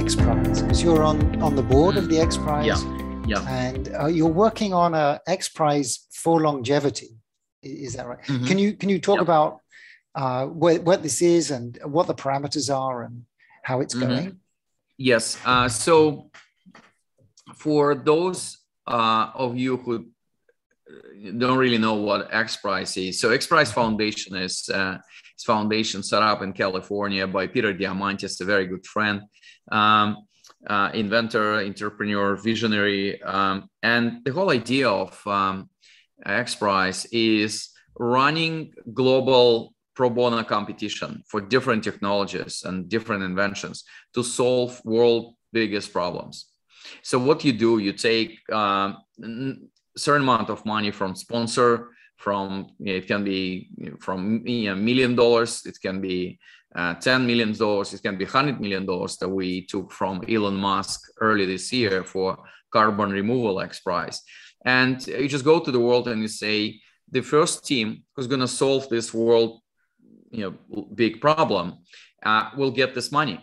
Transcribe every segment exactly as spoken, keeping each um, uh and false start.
XPrize, because you're on, on the board of the XPrize. Yeah, yeah. And uh, you're working on a XPrize for longevity. Is that right? Mm-hmm. Can you can you talk yeah. about uh, wh what this is and what the parameters are and how it's mm-hmm. going? Yes. Uh, so for those uh, of you who don't really know what XPrize is. So XPrize Foundation is uh, it's foundation set up in California by Peter Diamandis, a very good friend, um, uh, inventor, entrepreneur, visionary. Um, and the whole idea of um, XPrize is running global pro bono competition for different technologies and different inventions to solve world's biggest problems. So what you do, you take um, certain amount of money from sponsor, from, you know, it can be from a you know, million dollars, it can be uh, ten million dollars, it can be one hundred million dollars that we took from Elon Musk early this year for carbon removal XPrize. And you just go to the world and you say, the first team who's going to solve this world, you know, big problem uh, will get this money.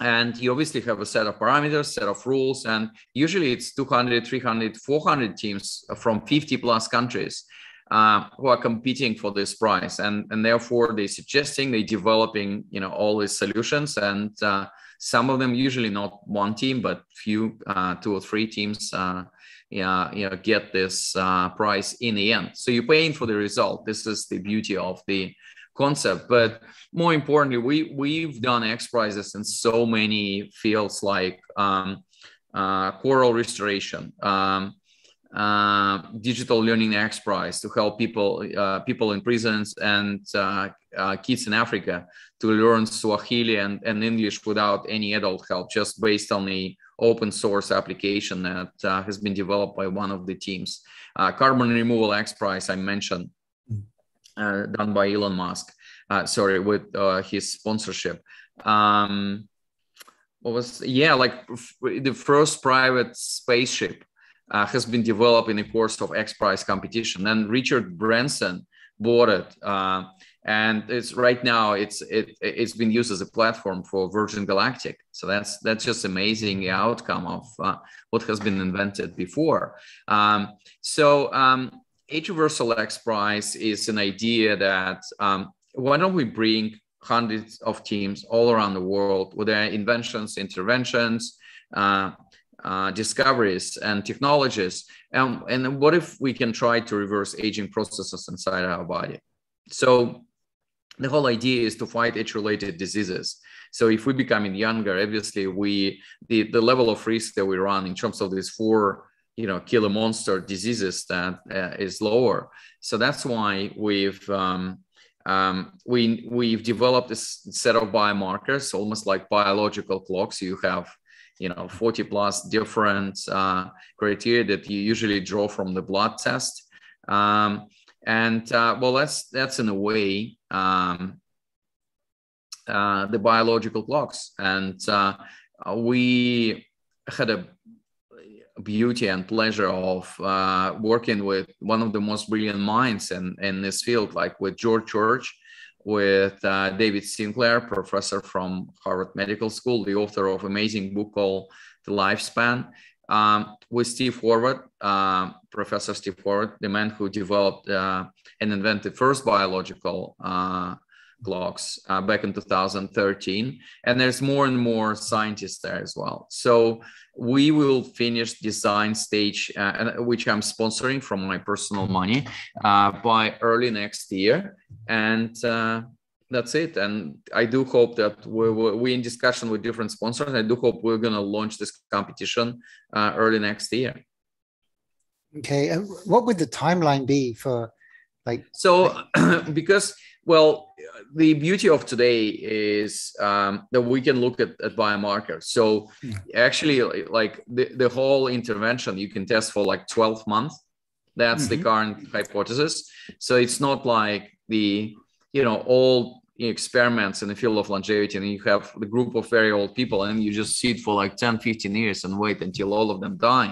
And you obviously have a set of parameters, set of rules, and usually it's two hundred, three hundred, four hundred teams from fifty plus countries uh, who are competing for this prize. And, and therefore, they're suggesting, they're developing, you know, all these solutions. And uh, some of them, usually not one team, but few, uh, two or three teams, uh, you know, you know, get this uh, prize in the end. So you're paying for the result. This is the beauty of the concept. But more importantly, we, we've done XPrizes in so many fields like um, uh, coral restoration, um, uh, digital learning XPrize to help people, uh, people in prisons and uh, uh, kids in Africa to learn Swahili and, and English without any adult help, just based on the open source application that uh, has been developed by one of the teams. Uh, carbon removal XPrize, I mentioned, Uh, done by Elon Musk, uh, sorry, with uh, his sponsorship. Um, what was, yeah, like the first private spaceship uh, has been developed in the course of XPrize competition. And Richard Branson bought it. Uh, and it's right now, it's, it, it's been used as a platform for Virgin Galactic. So that's, that's just amazing outcome of uh, what has been invented before. Um, so, um, Universal XPrize is an idea that um, why don't we bring hundreds of teams all around the world with their inventions, interventions, uh, uh, discoveries, and technologies? Um, and what if we can try to reverse aging processes inside our body? So the whole idea is to fight age-related diseases. So if we're becoming younger, obviously we the, the level of risk that we run in terms of these four you know, killer monster diseases that uh, is lower. So that's why we've um, um, we we've developed this set of biomarkers, almost like biological clocks. You have, you know, forty plus different uh, criteria that you usually draw from the blood test. Um, and uh, well, that's that's in a way um, uh, the biological clocks. And uh, we had a beauty and pleasure of uh, working with one of the most brilliant minds in, in this field, like with George Church, with uh, David Sinclair, professor from Harvard Medical School, the author of an amazing book called The Lifespan, um, with Steve Horvath, uh, Professor Steve Horvath, the man who developed uh, and invented first biological uh, clocks uh, back in two thousand thirteen, and there's more and more scientists there as well. So we will finish design stage, uh, which I'm sponsoring from my personal money, uh, by early next year, and uh, that's it. And I do hope that we're, we're in discussion with different sponsors. I do hope we're going to launch this competition uh, early next year. Okay, and what would the timeline be for, like? So, like because. Well, the beauty of today is um, that we can look at, at biomarkers. So actually, like the, the whole intervention, you can test for like twelve months. That's mm-hmm. the current hypothesis. So it's not like the, you know, old experiments in the field of longevity, and you have the group of very old people and you just sit for like ten, fifteen years and wait until all of them die.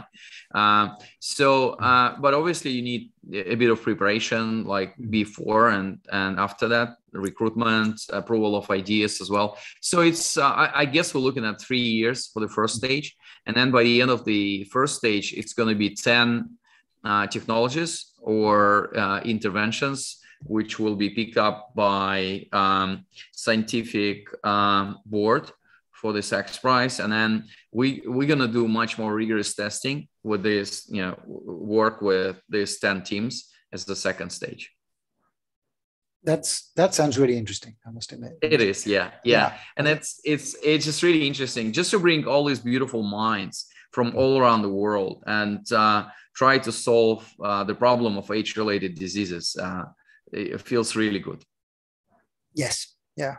Um, so, uh, but obviously you need a bit of preparation, like before and, and after that, recruitment, approval of ideas as well. So it's, uh, I, I guess we're looking at three years for the first stage. And then by the end of the first stage, it's going to be ten uh, technologies or uh, interventions, which will be picked up by um, scientific um, board for this XPrize. And then we, we're going to do much more rigorous testing with this, you know, work with these ten teams as the second stage. That's, that sounds really interesting, I must admit. It is, yeah, yeah. yeah. And it's, it's, it's just really interesting just to bring all these beautiful minds from all around the world and uh, try to solve uh, the problem of age-related diseases. Uh, it feels really good. Yes, yeah.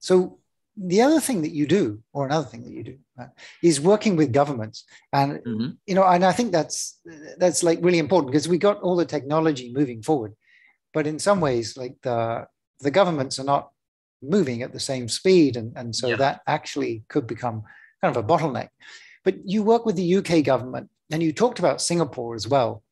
So the other thing that you do, or another thing that you do, right, is working with governments. And, mm-hmm. you know, and I think that's, that's like really important because we got all the technology moving forward. But in some ways, like the, the governments are not moving at the same speed. And, and so yeah. that actually could become kind of a bottleneck. But you work with the U K government and you talked about Singapore as well.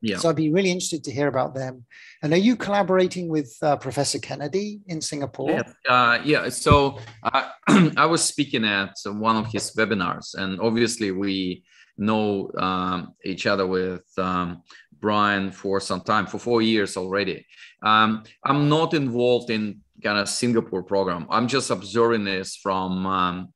Yeah. So I'd be really interested to hear about them. And are you collaborating with uh, Professor Kennedy in Singapore? Yeah, uh, yeah. so uh, I was speaking at one of his webinars, and obviously we know um, each other with um, Brian for some time, for four years already. Um, I'm not involved in kind of Singapore program. I'm just observing this from um,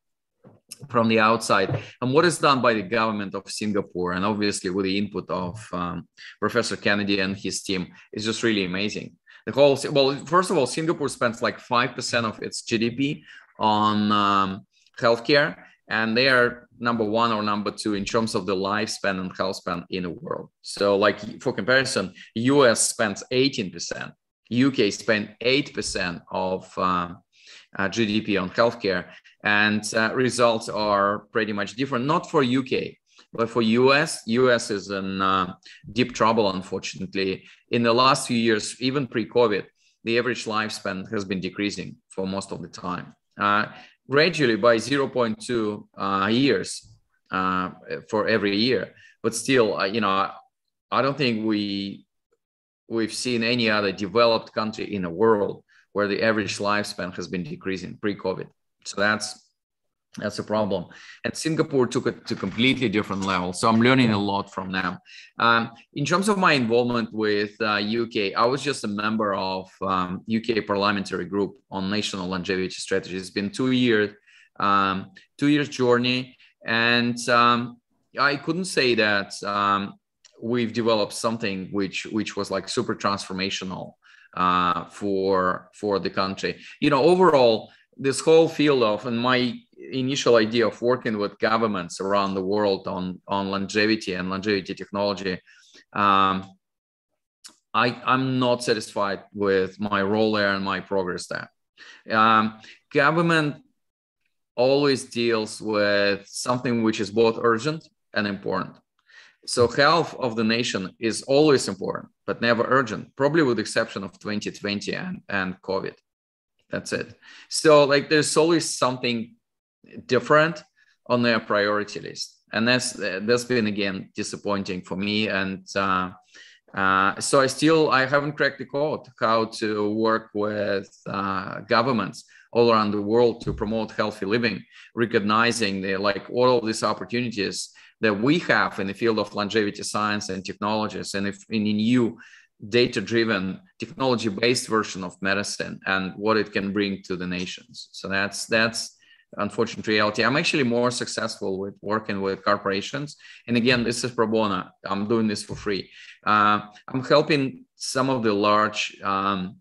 from the outside and what is done by the government of Singapore, and obviously with the input of um, Professor Kennedy and his team, is just really amazing. The whole, well, first of all, Singapore spends like five percent of its G D P on um, healthcare, and they are number one or number two in terms of the lifespan and health span in the world. So like for comparison, U S spends eighteen percent, U K spent eight percent of uh, uh, G D P on healthcare. And uh, results are pretty much different, not for U K, but for U S. U S is in uh, deep trouble, unfortunately. In the last few years, even pre-COVID, the average lifespan has been decreasing for most of the time. Uh, gradually by zero point two uh, years uh, for every year. But still, uh, you know, I don't think we, we've seen any other developed country in the world where the average lifespan has been decreasing pre-COVID. So that's that's a problem. And Singapore took it to a completely different level. So I'm learning a lot from them. Um, in terms of my involvement with uh, U K, I was just a member of um, U K parliamentary group on national longevity strategy. It's been two years, um, two years journey. And um, I couldn't say that um, we've developed something which, which was like super transformational uh, for, for the country. You know, overall, this whole field of, and my initial idea of working with governments around the world on, on longevity and longevity technology, um, I, I'm not satisfied with my role there and my progress there. Um, government always deals with something which is both urgent and important. So health of the nation is always important, but never urgent, probably with the exception of twenty twenty and, and COVID. That's it. So like there's always something different on their priority list. And that's, that's been, again, disappointing for me. And uh, uh, so I still, I haven't cracked the code how to work with uh, governments all around the world to promote healthy living, recognizing the, like all of these opportunities that we have in the field of longevity science and technologies, and if in you, data-driven, technology-based version of medicine and what it can bring to the nations. So that's that's unfortunate reality. I'm actually more successful with working with corporations. And again, this is pro bono. I'm doing this for free. Uh, I'm helping some of the large um,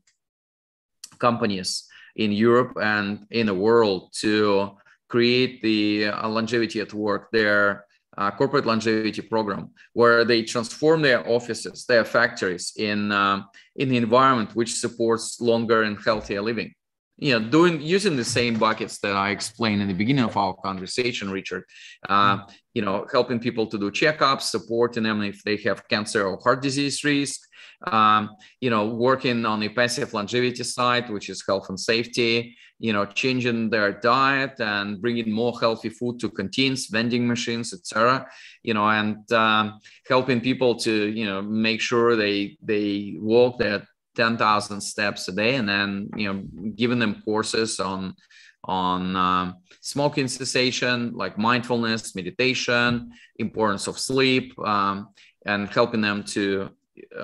companies in Europe and in the world to create the uh, longevity at work there. Uh, corporate longevity program, where they transform their offices, their factories in, um, in the environment which supports longer and healthier living. you know, doing using the same buckets that I explained in the beginning of our conversation, Richard, uh, mm-hmm. you know, helping people to do checkups, supporting them if they have cancer or heart disease risk, um, you know, working on the passive longevity side, which is health and safety, you know, changing their diet and bringing more healthy food to canteens, vending machines, et cetera, you know, and um, helping people to, you know, make sure they, they walk their ten thousand steps a day, and then, you know, giving them courses on, on um, smoking cessation, like mindfulness, meditation, importance of sleep, um, and helping them to,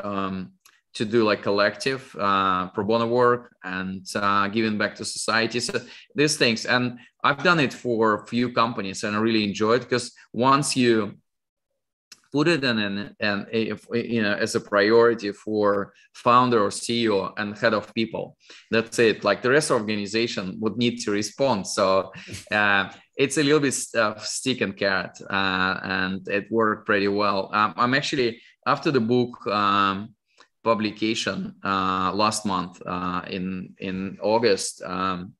um, to do like collective uh, pro bono work and uh, giving back to society. So these things, and I've done it for a few companies, and I really enjoy it, because once you put it in an, an, a, you know, as a priority for founder or C E O and head of people, that's it. Like the rest of the organization would need to respond. So uh, it's a little bit of stick and carrot, uh, and it worked pretty well. Um, I'm actually, after the book um, publication uh, last month uh, in, in August, um,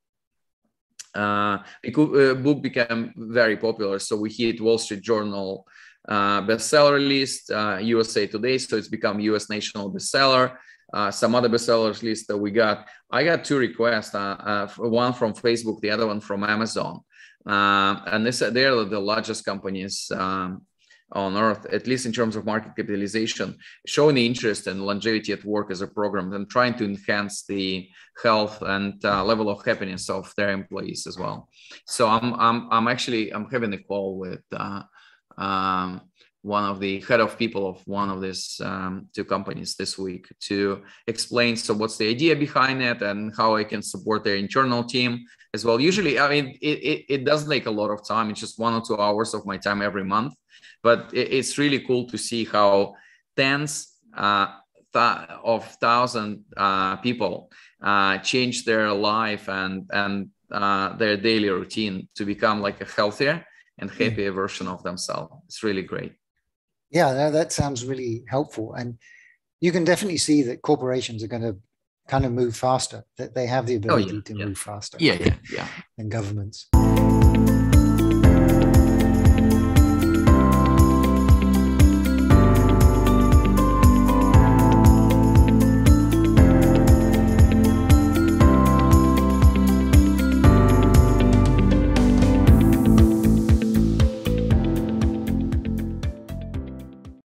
uh, the book became very popular. So we hit Wall Street Journal Uh, bestseller list, uh, U S A Today, so it's become U S national bestseller. Uh, some other bestsellers list that we got. I got two requests, uh, uh, one from Facebook, the other one from Amazon, uh, and this, they're the largest companies um, on earth, at least in terms of market capitalization, showing the interest in longevity at work as a program and trying to enhance the health and uh, level of happiness of their employees as well. So I'm I'm I'm actually I'm having a call with. Uh, um one of the head of people of one of these um, two companies this week to explain, so what's the idea behind it and how I can support their internal team as well. Usually, I mean, it, it, it does take a lot of time. It's just one or two hours of my time every month, but it, it's really cool to see how tens uh, th- of thousand uh, people uh, change their life and, and uh, their daily routine to become like a healthier and happier version of themselves. It's really great. Yeah, that, that sounds really helpful. And you can definitely see that corporations are going to kind of move faster, that they have the ability oh, yeah, to yeah. move faster yeah, yeah, yeah. than governments.